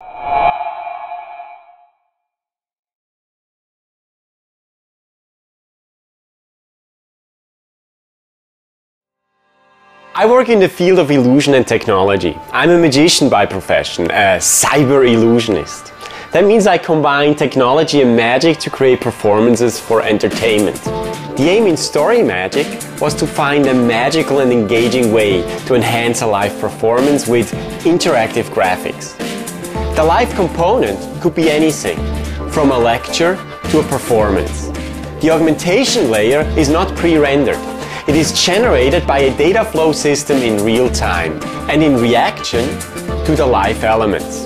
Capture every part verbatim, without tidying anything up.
I work in the field of illusion and technology. I'm a magician by profession, a cyber illusionist. That means I combine technology and magic to create performances for entertainment. The aim in Story Magic was to find a magical and engaging way to enhance a live performance with interactive graphics. The live component could be anything, from a lecture to a performance. The augmentation layer is not pre-rendered. It is generated by a data flow system in real time and in reaction to the live elements.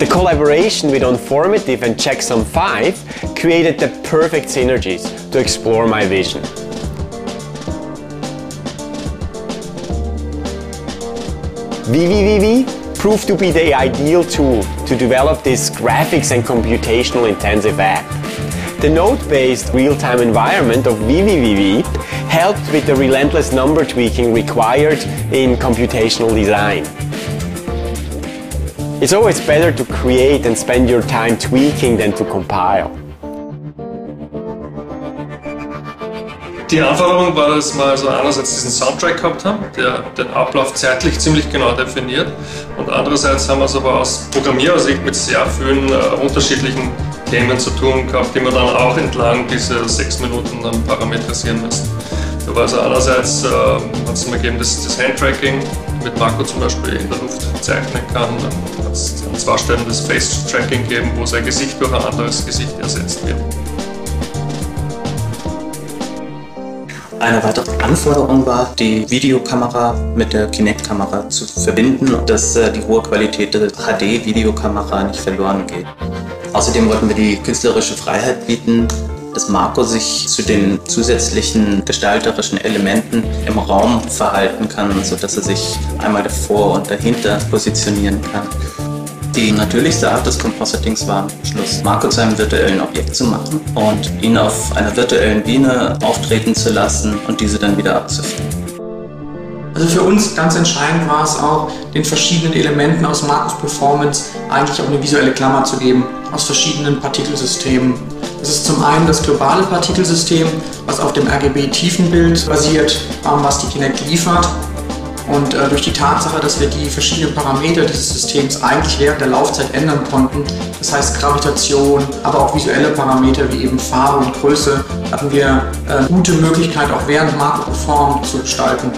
The collaboration with Onformative and Checksum five created the perfect synergies to explore my vision. V V V V proved to be the ideal tool to develop this graphics and computational intensive app. The node-based real-time environment of V V V V helped with the relentless number tweaking required in computational design. It's always better to create and spend your time tweaking than to compile. Die Anforderung war, dass wir also einerseits diesen Soundtrack gehabt haben, der den Ablauf zeitlich ziemlich genau definiert, und andererseits haben wir es aber aus Programmierersicht mit sehr vielen äh, unterschiedlichen Themen zu tun gehabt, die wir dann auch entlang dieser sechs Minuten dann parametrisieren müssen. Da war also einerseits äh, hat es mir gegeben, dass das Handtracking mit Marco zum Beispiel in der Luft zeichnen kann. Dann hat es an zwei Stellen das Face-Tracking gegeben, wo sein Gesicht durch ein anderes Gesicht ersetzt wird. Eine weitere Anforderung war, die Videokamera mit der Kinect-Kamera zu verbinden, dass die hohe Qualität der H D-Videokamera nicht verloren geht. Außerdem wollten wir die künstlerische Freiheit bieten, dass Marco sich zu den zusätzlichen gestalterischen Elementen im Raum verhalten kann, sodass er sich einmal davor und dahinter positionieren kann. Die natürlichste Art des Compositing war am Schluss, Marco zu einem virtuellen Objekt zu machen und ihn auf einer virtuellen Bühne auftreten zu lassen und diese dann wieder abzufangen. Also für uns ganz entscheidend war es auch, den verschiedenen Elementen aus Marcos Performance eigentlich auch eine visuelle Klammer zu geben, aus verschiedenen Partikelsystemen. Das ist zum einen das globale Partikelsystem, was auf dem R G B-Tiefenbild basiert, was die Kinect liefert. Und durch die Tatsache, dass wir die verschiedenen Parameter dieses Systems eigentlich während der Laufzeit ändern konnten, das heißt Gravitation, aber auch visuelle Parameter wie eben Farbe und Größe, hatten wir eine gute Möglichkeit, auch während Marco performt zu gestalten.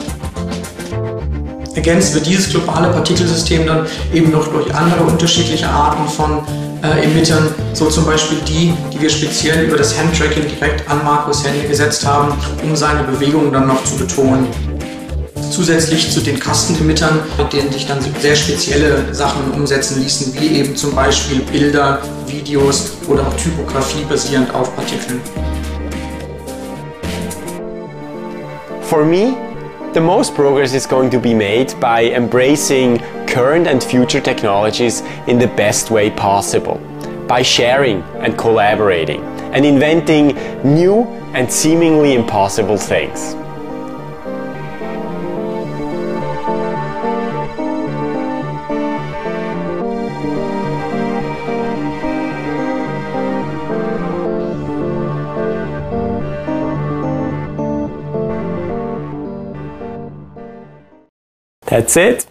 Ergänzen wir dieses globale Partikelsystem dann eben noch durch andere unterschiedliche Arten von äh, Emittern, so zum Beispiel die, die wir speziell über das Handtracking direkt an Marcos Handy gesetzt haben, um seine Bewegungen dann noch zu betonen. Zusätzlich zu den Kastenemittern, mit denen sich dann sehr spezielle Sachen umsetzen ließen, wie eben zum Beispiel Bilder, Videos oder auch Typografie basierend auf Partikeln. For me, the most progress is going to be made by embracing current and future technologies in the best way possible, by sharing and collaborating and inventing new and seemingly impossible things. That's it.